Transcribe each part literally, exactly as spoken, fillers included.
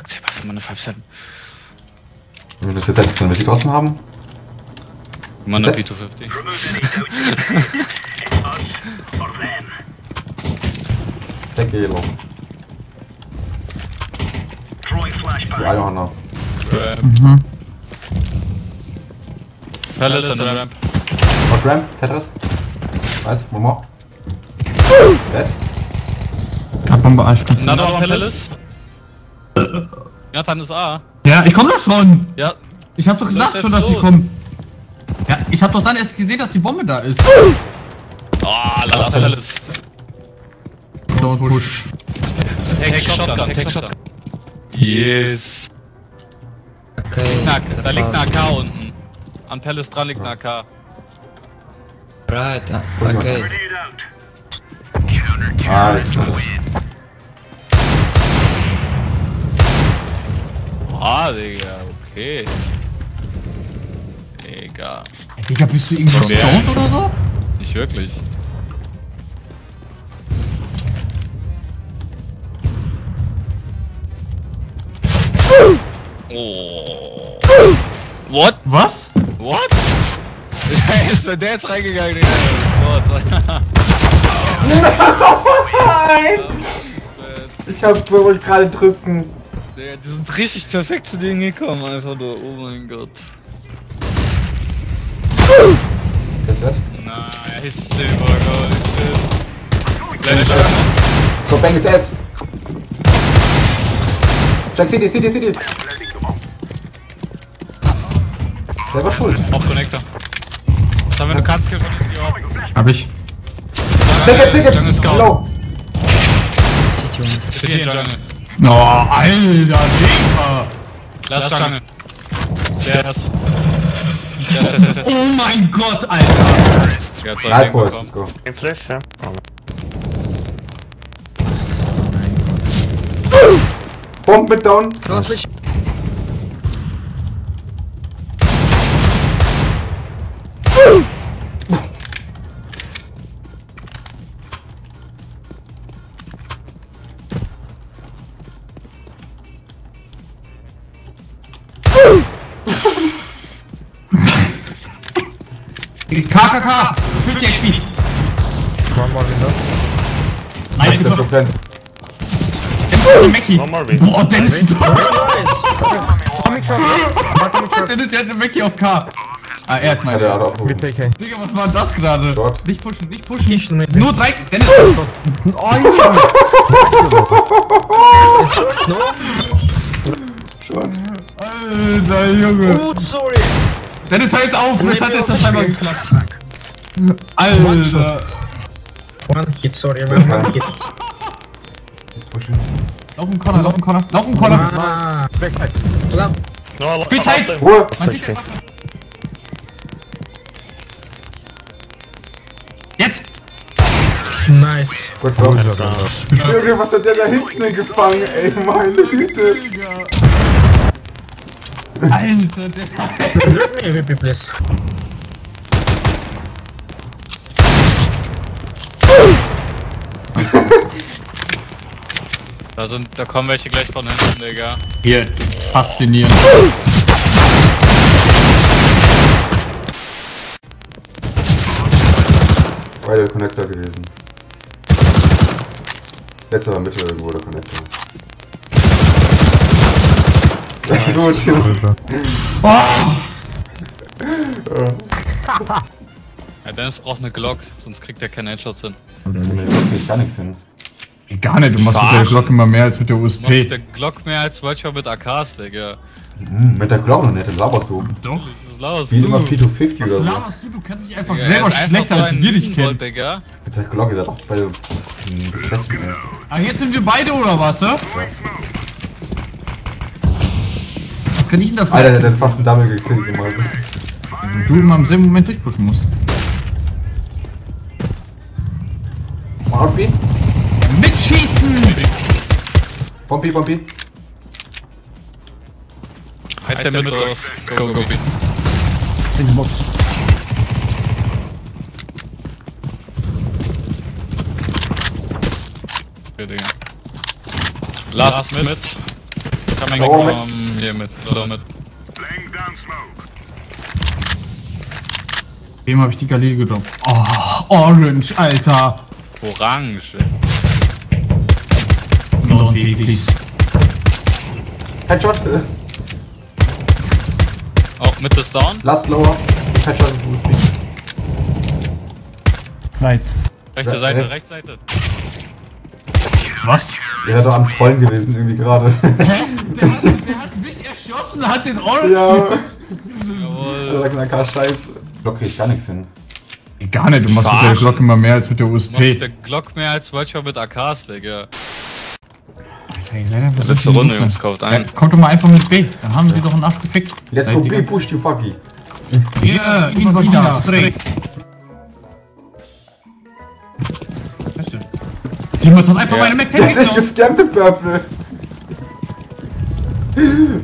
Fuck, der war fünfhundertfünfzehn. Wenn wir das jetzt endlich von draußen haben? Man hat B zweihundertfünfzig. Take yellow. I don't know. Mhm. Pellet on the ramp. What ramp? Tetris? Nice, one more. Dead. Bombe A. Another one Pellet. Ja, dann ist A. Ja, ich komme doch schon. Ja. Ich hab doch gesagt schon, dass die kommen. Ja, ich hab doch dann erst gesehen, dass die Bombe da ist. Oh, lala, Pellet. Don't push. Take Shotgun, take Shotgun. Yes. Okay. Da liegt eine A K unten. An Palace dran liegt eine A K. Right, okay. Ah, ist das. Ah, Digga, okay. Digga. Digga, bist du irgendwo stoned oder so? Nicht wirklich. Oh. What? Was? What? Ist wenn der jetzt reingegangen ist. Nein! Ich hab wohl gerade drücken. Die sind richtig perfekt zu denen gekommen, einfach nur. Oh mein Gott. Nice, Silber, Gold. So, Bang ist S. Check, sieh dir, sieh dir, sieh dir. Selber schuld. Auf Connector. Was haben wir eine Katskill von uns hier? Hab ich. Tickets, Tickets! Low! City in Jungle. No, alter Digga! Lass Jungle. Der hat's. Oh mein Gott, Alter! Nice boys, let's go. Ein Flash, ja? Bomb mit down! K K K! fünfzig H P! One more window. Nein, ich bin schon drin. One more window. Boah, Dennis ist tot! Dennis, er hat eine Mackie auf K. Ah, er hat meine. Mit P K. Digga, was war das gerade? Nicht pushen, nicht pushen. Nur drei. Dennis ist tot. Oh, Junge. Alter, Junge. Gut, sorry. Dennis, hör jetzt auf! Das hat jetzt das scheinbar geklappt. Alter! One hit, sorry, one hit. Lauf im Corner, lauf im Corner, lauf im Corner! Backside! Spitzheit! Ruhe! Jetzt! Nice! Gut, Bro. Junge, was hat der da hinten gefangen, ey? Meine Güte! Alter, der hat mir W P plus. Da sind, da kommen welche gleich von hinten, Digga. Hier, faszinierend. War der Connector gewesen. Letzter war Mittel irgendwo der Connector. Gut, oh. Ja, Dennis braucht eine Glock, sonst kriegt er keine Headshots hin. Ich gar nichts hin. Gar nicht, du machst mit der Glock immer mehr als mit der U S P. Du machst mit der Glock mehr als manchmal mit A Ks, Digga. Hm, mit der Glock noch nicht, das laberst du. Doch, was laberst du? Wie immer P zwei fünfzig oder so. Was laberst du? Du kannst dich einfach selber schlechter als wir dich kennen. Mit der Glock ist er doch beide beschissen, ey. Ach, jetzt sind wir beide oder was, ne? Kann ich ihn dafür? Alter, der hat fast einen Double gekillt gemacht. Wenn du immer im selben Moment durchpushen musst. Pompi? Mitschießen! Pompi, Pompi. Heißt der mit raus. Go, go, go. Links Box. Okay, Digga. Last mit. Coming oh, from hier mit, low mit. Dem hab ich die Galil gedroppt. Oh, Orange, Alter! Orange! No, please. Headshot! Oh, mit ist down? Last lower. Headshot ist gut. Right. Rechte Seite, rechts recht Seite. Was? Der wäre doch am Trollen gewesen, irgendwie gerade. Hä? Der hat, der hat mich erschossen, hat den Orange. Ja. Jawohl. Da sagt man, Scheiße. Glocke ich gar nichts hin. Gar nicht, du machst mit der Glock immer mehr als mit der U S P. Du machst mit der Glock mehr als manchmal mit A Ks, Digga. Alter, ihr seid einfach so letzte Runde, Jungs, kauft ein. Kommt doch mal einfach mit B, dann haben wir doch einen Arsch gefickt. Let's go B, push die Fucky. Yeah, Invadina, straight. Jemand hat einfach meine Mac-Tech genommen. Der hat dich gescampt, der Purple.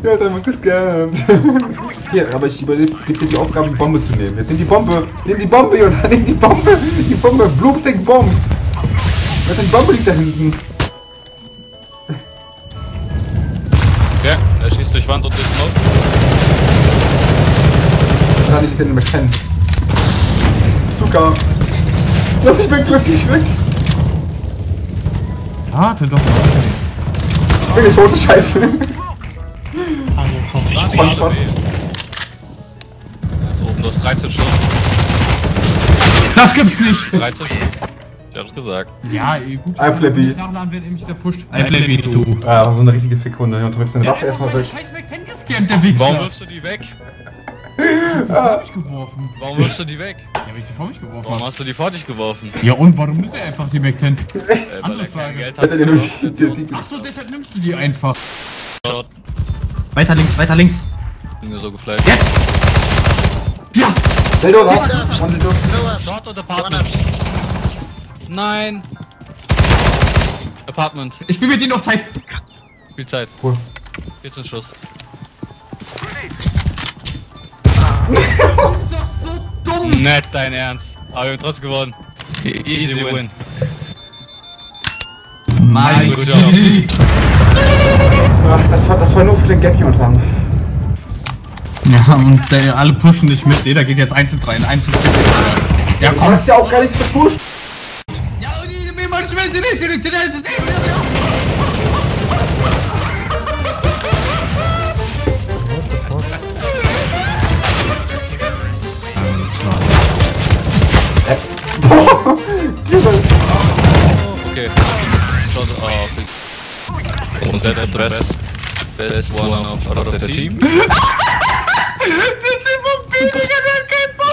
Der hat einfach gescampt. Hier, aber ich überlebe die Aufgabe, die Bombe zu nehmen. Jetzt nimm die Bombe. Nimm die Bombe, Jutta. Nimm die Bombe. Die Bombe. Bloomstick Bomb. Was denn? Die Bombe liegt da hinten. Ja, er schießt durch Wand und durch Maus. Da liegt er in der Mac-Tech. Zucker. Lass mich weg, lass mich weg. Warte doch mal. Ich bin nicht tot, Scheiße. Ich bin tot. Du hast dreizehn Schuss. Das gibt's nicht! dreizehn Schuss. Ich hab's gesagt. Ja, gut. I Flappy. Ich nachladen, wenn ihr mich da pusht. I Flappy, du. Ah, so eine richtige Fickhunde. Und du wirfst deine Waffe erstmal durch. Scheiß Mac-Ten gescampt, der Wichser. Warum wirfst du die weg? Ich hab die vor mich geworfen. Warum wirfst du die weg? Ja, weil ich die vor mich geworfen habe. Warum hast du die vor dich geworfen? Ja, und warum nimmt er einfach die Mac-Ten? Äh, andere Frage. Achso, deshalb nimmst du die einfach. Weiter links, weiter links. Bin mir so geflasht. Jetzt! Ja! Dildo raus! Dildo! Short und Apartment! Nein! Apartment! Ich spiel mit denen auf Zeit! Viel Zeit! Cool! vierzehn Schuss! Das ist doch so dumm! Nicht dein Ernst! Aber wir haben trotzdem gewonnen! Easy win! Mein Gott! Das war, das war nur für den Gap hier und dran. Ja, und äh, alle pushen dich mit. Jeder geht jetzt eins zu drei in eins zu vier. Ja, komm. Du hast ja auch gar nichts gepusht. Ja, und ich nehme mal schnell zu nicht, zu nicht, zu nicht, zu nicht, zu nicht, zu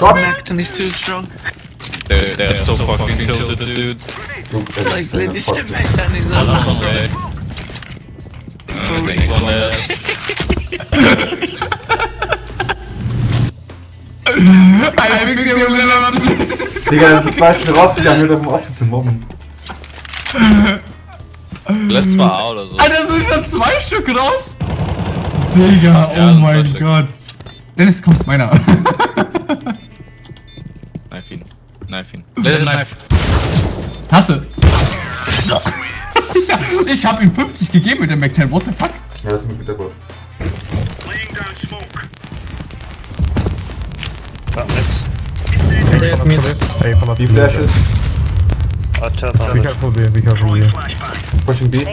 Mac-Ten is too strong. Dude, they're so, so fucking tilted, dude. Like, lady shit, Mac-Ten is all strong. Digga, das ist falsch rausgegangen, nur um Arsch zu mobben. Letztes Mal A oder so. Alter, sind schon zwei Stück raus? Digga, oh ja, mein Gott. Dennis, komm, meiner. Knife ihn. Knife ihn. Little Knife. Tasse. Ja. Ja, ich hab ihm fünfzig gegeben mit dem Mac-Ten, what the fuck? Ja, das ist mir wieder gut. Da, nett. Die Flashes. Ah, chat, ah, ich hab probiert, ich hab probiert. Pushing B.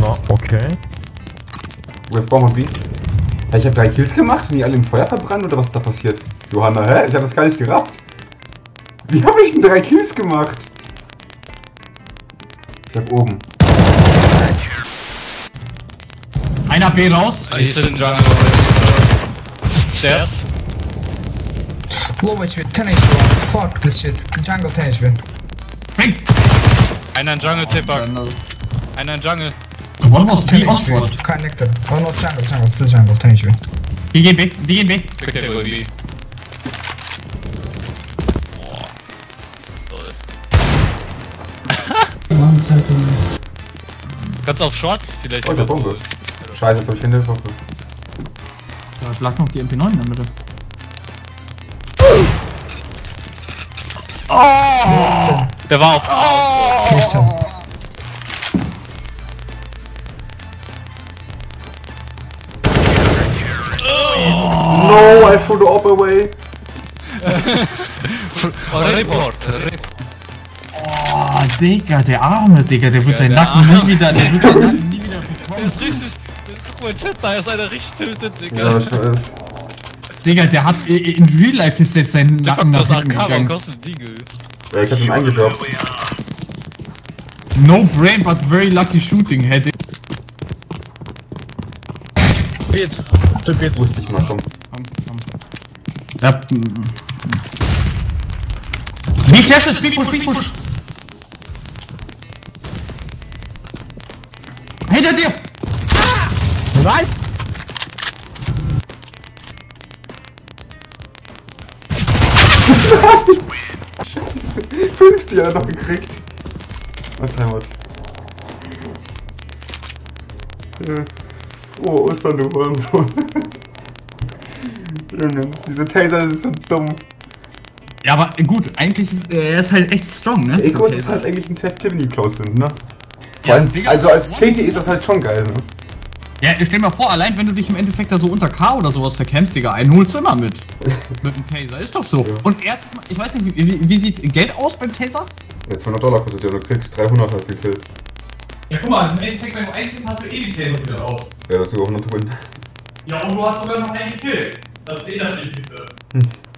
No, okay. Wir brauchen B. Ich hab drei Kills gemacht und die alle im Feuer verbrannt oder was ist da passiert? Johanna, hä? Ich hab das gar nicht gerafft. Wie hab ich denn drei Kills gemacht? Ich hab oben. Einer B raus. Ich, ich bin in Jungle. Stairs. Low shit, can I go? Fuck this shit. Jungle finish bin. Bring! Einer in Jungle, Tipper. Einer in Jungle. One was B onward. Connector. One was jungle, jungle, still jungle, thank you. Die gehen B, die gehen B. Pick table B. Boah. Toll. One second. Kannst du auf Short? Vielleicht. Oh, der Bombe. Scheiße, jetzt hab ich keine Hilfe. Da lag noch die M P neun in der Mitte. Oh! Der war auf. Oh! for the upper way. Report, Report. Oh, Digga, der Arme, Digga, der wird ja, seinen Nacken nie wieder, der wird seinen Nacken nie wieder bekommen. Der ist richtig, guck mal, Chat, da ist einer richtig tötet, Digga. Ja, ich weiß. Digga, der hat in Real Life ist selbst seinen Nacken nach hinten gegangen. Ja, ich hab ihn eingedroppt. No brain, but very lucky shooting, hätte ich. Jetzt, zu spät, wusste ich mal, komm. Komm, komm. Ja. Wie flash ist, Big Push, Big Push! Hinter dir! Nein! Scheiße, fünfzig hat er noch gekriegt. Was heimat? Oh, Ostern, du Hurensohn. Diese Taser sind dumm. Ja, aber gut, eigentlich ist äh, er ist halt echt strong, ne? Ego ist halt eigentlich ein Set, wenn die close sind, ne? Ja, allem, Digga, also als C T ist das halt schon geil, ne? Ja, stell mal vor, allein wenn du dich im Endeffekt da so unter K oder sowas verkämpfst, Digga, einen holst du immer mit. Mit dem Taser, ist doch so. Ja. Und erstes Mal, ich weiß nicht, wie, wie, wie sieht Geld aus beim Taser? Ja, zweihundert Dollar kostet der, du kriegst dreihundert halt gekillt. Ja, guck mal, im Endeffekt, wenn du einen kriegst, hast du eh die Taser wieder raus. Ja, das ist sogar hundert Win. Ja, und du hast sogar noch einen gekillt. Das ist eh das Wichtigste. Hm.